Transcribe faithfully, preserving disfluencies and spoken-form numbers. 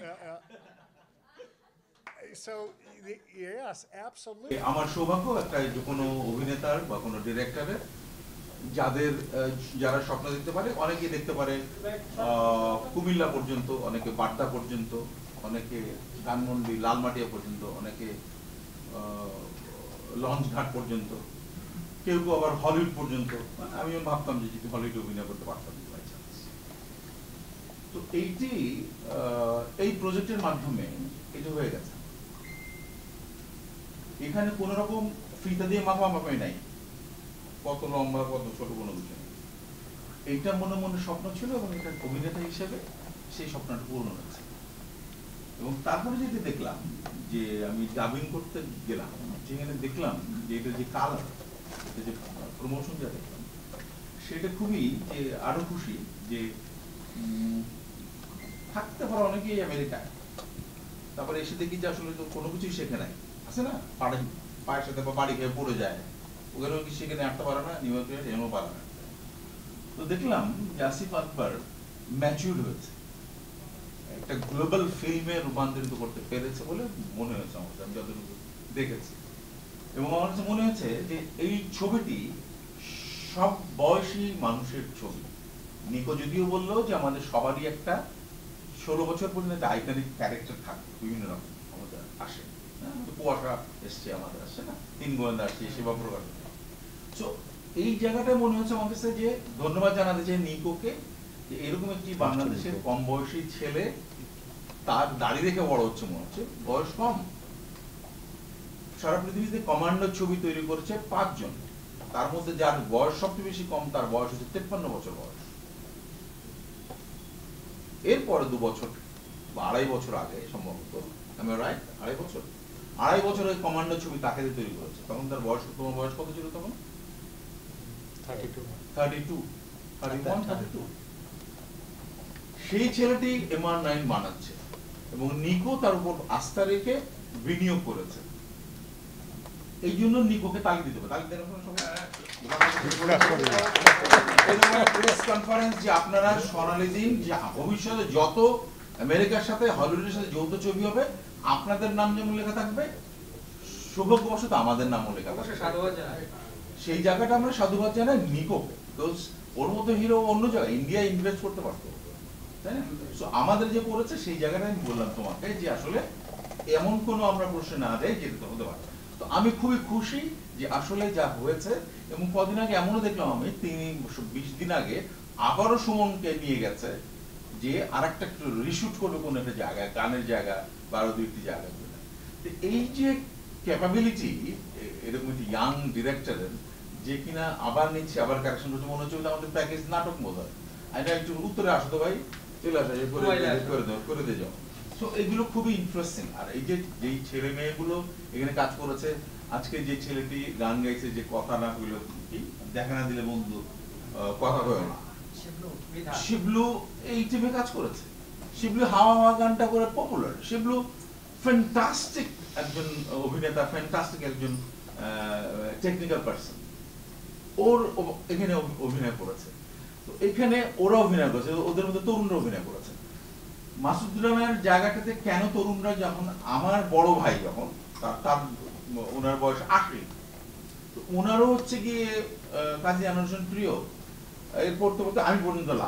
yeah, yeah. So, yes, absolutely. আমার সৌভাগ্য একটা যে কোনো অভিনেতার বা কোনো ডিরেক্টরের যাদের যারা স্বপ্ন দেখতে পারে অনেকে দেখতে পারে কুমিল্লা পর্যন্ত, অনেকে বার্তা পর্যন্ত, অনেকে ধানমন্ডি লালমাটিয়া পর্যন্ত, অনেকে লঞ্চঘাট পর্যন্ত, কেউ কেউ আবার হলিউড পর্যন্ত। আমিও ভাবতাম যে যদি হলিউড অভিনয় করতে পারতাম। তো এইটি এই প্রজেক্টের মাধ্যমে এটা হয়ে গেছে। এখানে কোন রকম ফিতা দিয়ে মাপামাপি নাই, কত লম্বা কত ছোট কোনো কিছু নেই। এইটা মনে মনে স্বপ্ন ছিল এবং এটা অভিনেতা হিসেবে সেই স্বপ্নটা পূরণ হয়েছে। এবং তারপরে যদি দেখলাম যে আমি ডাবিং করতে গেলাম, সেখানে দেখলাম যে এটা যে কালার, এটা যে প্রমোশন যা দেখলাম, সেটা খুবই যে আরো খুশি যে থাকতে পারে অনেকেই আমেরিকায়, তারপরে এসে দেখি যে আসলে তো কোনো কিছুই শেখে নাই। আছে না, পাড়ে পায়ের সাথে বা বাড়ি খেয়ে পড়ে যায়, ওখানেও কি সেখানে আটতে পারে না, নিউ ইয়র্কে এমনও পারে না। তো দেখলাম যে আসিফ আকবর ম্যাচিউর হয়েছে, একটা গ্লোবাল ফিল্মে রূপান্তরিত করতে পেরেছে বলে মনে হয়েছে আমার কাছে, আমি যতটুকু দেখেছি। এবং আমার কাছে মনে হয়েছে যে এই ছবিটি সব বয়সী মানুষের ছবি। নিকো যদিও বললো যে আমাদের সবারই একটা ষোলো বছর পর্যন্ত আইকনিক ক্যারেক্টার থাকে, বিভিন্ন রকম আমাদের আসে। কুয়াশা এসছে আমাদের, আসছে না, তিন গোয়েন্দা আসছে, সেবা প্রকাশ। তো এই জায়গাটায় মনে হচ্ছে আমার কাছে যে ধন্যবাদ জানাতে চাই নিকোকে, যে এরকম একটি বাংলাদেশের কম বয়সী ছেলে, তার দাড়ি দেখে বড় হচ্ছে মনে হচ্ছে, বয়স কম। সারা পৃথিবীতে কমান্ডো ছবি তৈরি করেছে পাঁচজন, তার মধ্যে যার বয়স সবচেয়ে বেশি কম তার বয়স হচ্ছে তেপ্পান্ন বছর বয়স। এরপরে দু বছর বা আড়াই বছর আগে সম্ভবত আমি রাইট আড়াই বছর আড়াই বছরের কমান্ডো ছবি তাকে দিয়ে তৈরি করেছে। তখন তার বয়স, তোমার বয়স কত ছিল তখন? Thirty two thirty two thirty one thirty two. সেই ছেলেটি এমআর নাইন বানাচ্ছে এবং নিকো তার উপর আস্থা রেখে বিনিয়োগ করেছে। এই জন্য নিকোকে তালি দিতে হবে। তালি দেওয়ার কোনো সময় আপনারা সোনালী দিন যে ভবিষ্যতে যত আমেরিকার সাথে হলিউডের সাথে যৌথ ছবি হবে আপনাদের নাম যেমন লেখা থাকবে, সৌভাগ্যবশত আমাদের নামও লেখা থাকবে। সেই জায়গাটা আমরা সাধুবাদ জানাই নিকোকে। ওর মতো হিরো অন্য জায়গায় ইন্ডিয়া ইনভেস্ট করতে পারতো, তাই না? আমাদের যে করেছে সেই জায়গাটা আমি বললাম তোমাকে, যে আসলে এমন কোনো আমরা প্রশ্ন না দেয় যেতে হতে পারে। তো আমি খুবই খুশি যে আসলে যা হয়েছে। এবং কদিন আগে এমনও দেখলাম আমি, তিনি বিশ দিন আগে আবারও সুমনকে নিয়ে গেছে যে আর একটা রিশুট করবে কোনো একটা জায়গায়, গানের জায়গা বা দুইটি জায়গা। তো এই যে ক্যাপাবিলিটি এরকম একটি ইয়াং ডিরেক্টরের, যে কিনা আবার নিচ্ছে, আবার কারেকশন করছে, মনে হচ্ছে আমাদের প্যাকেজ নাটক মতো। এটা একটু উত্তরে আসতো, ভাই চলে আসা করে দিয়ে যাও। তো এগুলো খুবই ইন্টারেস্টিং। আর এই যে যেই ছেলে মেয়েগুলো এখানে কাজ করেছে, আজকে যে ছেলেটি গান গাইছে, যে কথা না হইল কি দেখা না দিলে বন্ধু কথা হইল না, শিবলু এই টিমে কাজ করেছে। শিবলু হাওয়া হাওয়া গানটা করে পপুলার। শিবলু ফ্যান্টাস্টিক একজন অভিনেতা, ফ্যান্টাস্টিক একজন টেকনিক্যাল পার্সন। ওর এখানে অভিনয় করেছে, তো এখানে ওরা অভিনয় করেছে, ওদের মধ্যে তরুণরা অভিনয় করেছে। মাসুদুরের জায়গাটাতে কেন তরুণরা, যখন আমার বড় ভাই যখন তার ওনার বয়স আশি, ওনারও হচ্ছে গিয়ে কাজী আনোয়ার হোসেন প্রিয়, এরপর তো আমি পর্যন্ত লাভ